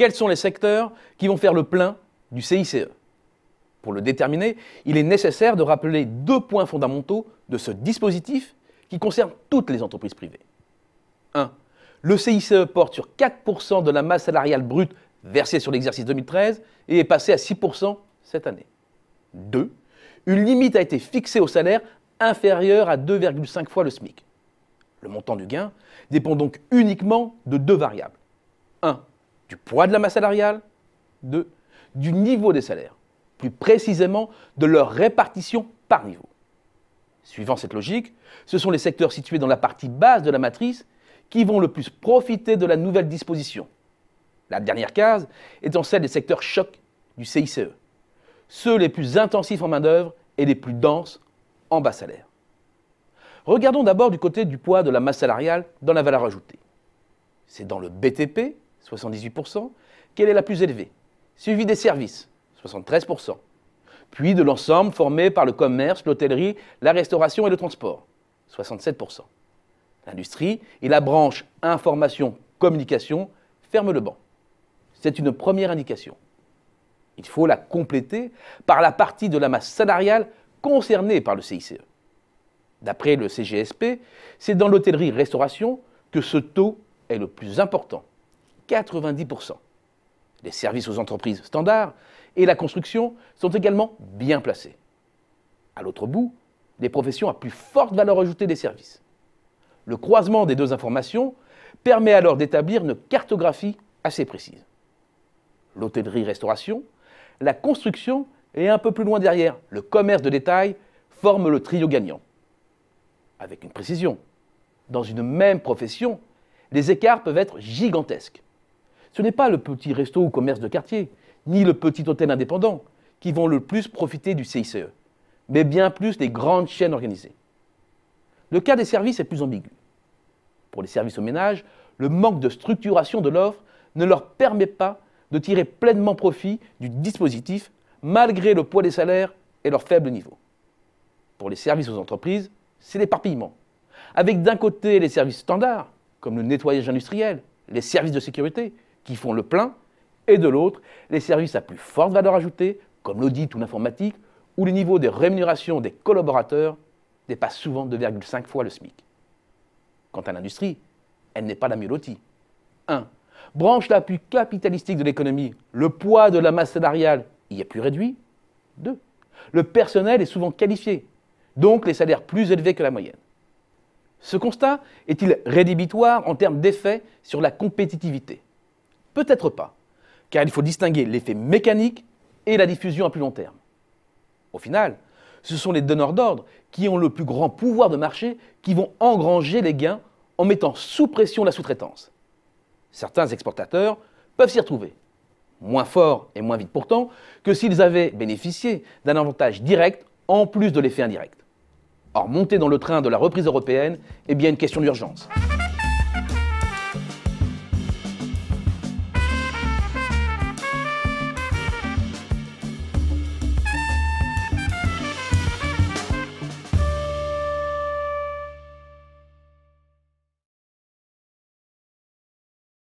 Quels sont les secteurs qui vont faire le plein du CICE? Pour le déterminer, il est nécessaire de rappeler deux points fondamentaux de ce dispositif qui concerne toutes les entreprises privées. 1. Le CICE porte sur 4% de la masse salariale brute versée sur l'exercice 2013 et est passé à 6% cette année. 2. Une limite a été fixée au salaire inférieur à 2,5 fois le SMIC. Le montant du gain dépend donc uniquement de deux variables. 1. Du poids de la masse salariale. 2. Du niveau des salaires, plus précisément de leur répartition par niveau. Suivant cette logique, ce sont les secteurs situés dans la partie basse de la matrice qui vont le plus profiter de la nouvelle disposition. La dernière case étant celle des secteurs chocs du CICE, ceux les plus intensifs en main-d'œuvre et les plus denses en bas salaire. Regardons d'abord du côté du poids de la masse salariale dans la valeur ajoutée. C'est dans le BTP, 78%, qu'elle est la plus élevée, suivie des services, 73%, puis de l'ensemble formé par le commerce, l'hôtellerie, la restauration et le transport, 67%. L'industrie et la branche information-communication ferment le banc. C'est une première indication. Il faut la compléter par la partie de la masse salariale concernée par le CICE. D'après le CGSP, c'est dans l'hôtellerie-restauration que ce taux est le plus important, 90%. Les services aux entreprises standards et la construction sont également bien placés. À l'autre bout, les professions à plus forte valeur ajoutée des services. Le croisement des deux informations permet alors d'établir une cartographie assez précise. L'hôtellerie-restauration, la construction et un peu plus loin derrière, le commerce de détail forment le trio gagnant. Avec une précision, dans une même profession, les écarts peuvent être gigantesques. Ce n'est pas le petit resto ou commerce de quartier, ni le petit hôtel indépendant qui vont le plus profiter du CICE, mais bien plus les grandes chaînes organisées. Le cas des services est plus ambigu. Pour les services aux ménages, le manque de structuration de l'offre ne leur permet pas de tirer pleinement profit du dispositif malgré le poids des salaires et leur faible niveau. Pour les services aux entreprises, c'est l'éparpillement, avec d'un côté les services standards, comme le nettoyage industriel, les services de sécurité, qui font le plein, et de l'autre, les services à plus forte valeur ajoutée, comme l'audit ou l'informatique, où le niveau des rémunérations des collaborateurs dépasse souvent 2,5 fois le SMIC. Quant à l'industrie, elle n'est pas la mieux lotie. 1. Branche la plus capitalistique de l'économie, le poids de la masse salariale y est plus réduit. 2. Le personnel est souvent qualifié, donc les salaires plus élevés que la moyenne. Ce constat est-il rédhibitoire en termes d'effet sur la compétitivité? Peut-être pas, car il faut distinguer l'effet mécanique et la diffusion à plus long terme. Au final, ce sont les donneurs d'ordre qui ont le plus grand pouvoir de marché qui vont engranger les gains en mettant sous pression la sous-traitance. Certains exportateurs peuvent s'y retrouver, moins forts et moins vite pourtant que s'ils avaient bénéficié d'un avantage direct en plus de l'effet indirect. Or, monter dans le train de la reprise européenne est bien une question d'urgence.